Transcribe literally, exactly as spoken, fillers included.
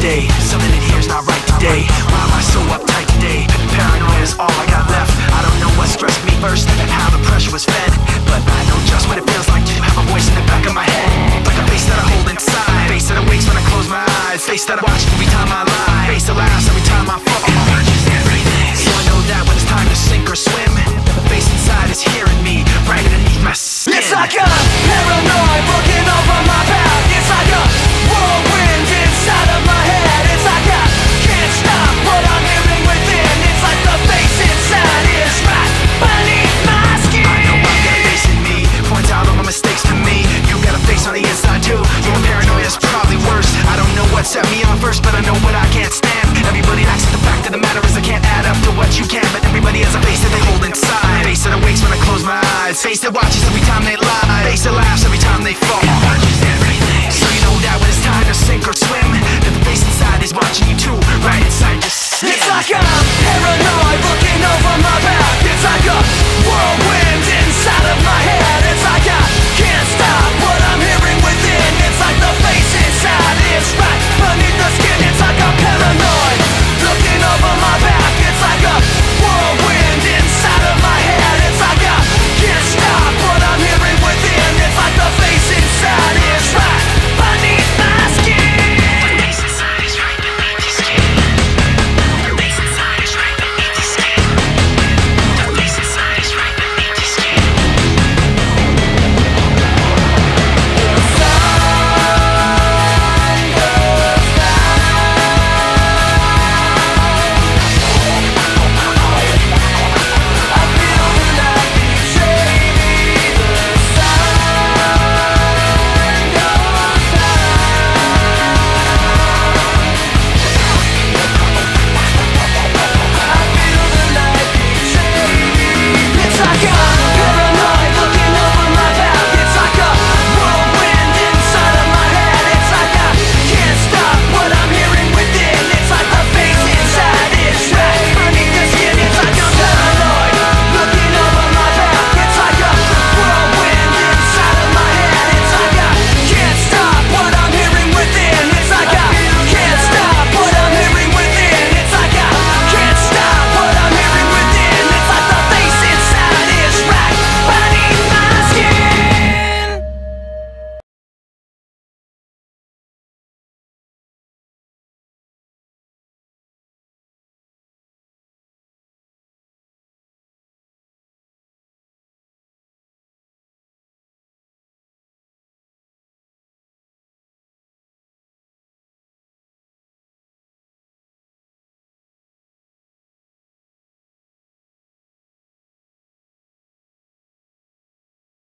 today. Something in here's not right today. Why am I so uptight today? Paranoia is all I got left. I don't know what stressed me first and how the pressure was fed, but I know just what it feels like to have a voice in the back of my head, like a bass that I hold inside, bass that awakes when I close my eyes, bass that I watch every time I lie, bass that laughs every time I fall. And I just everything. So I know that when it's time to sink or swim, the bass inside is hearing me right underneath my skin. It's like a paranoid working over my back. It's like a whirlwind inside of my head. It's like I can't stop what I'm hearing within. It's like the bass inside is right beneath my skin. I know I've got a bass in me, points out all my mistakes to me. You got a bass on the inside too. Your paranoia is probably worse. I don't know what set me on first, but I know what I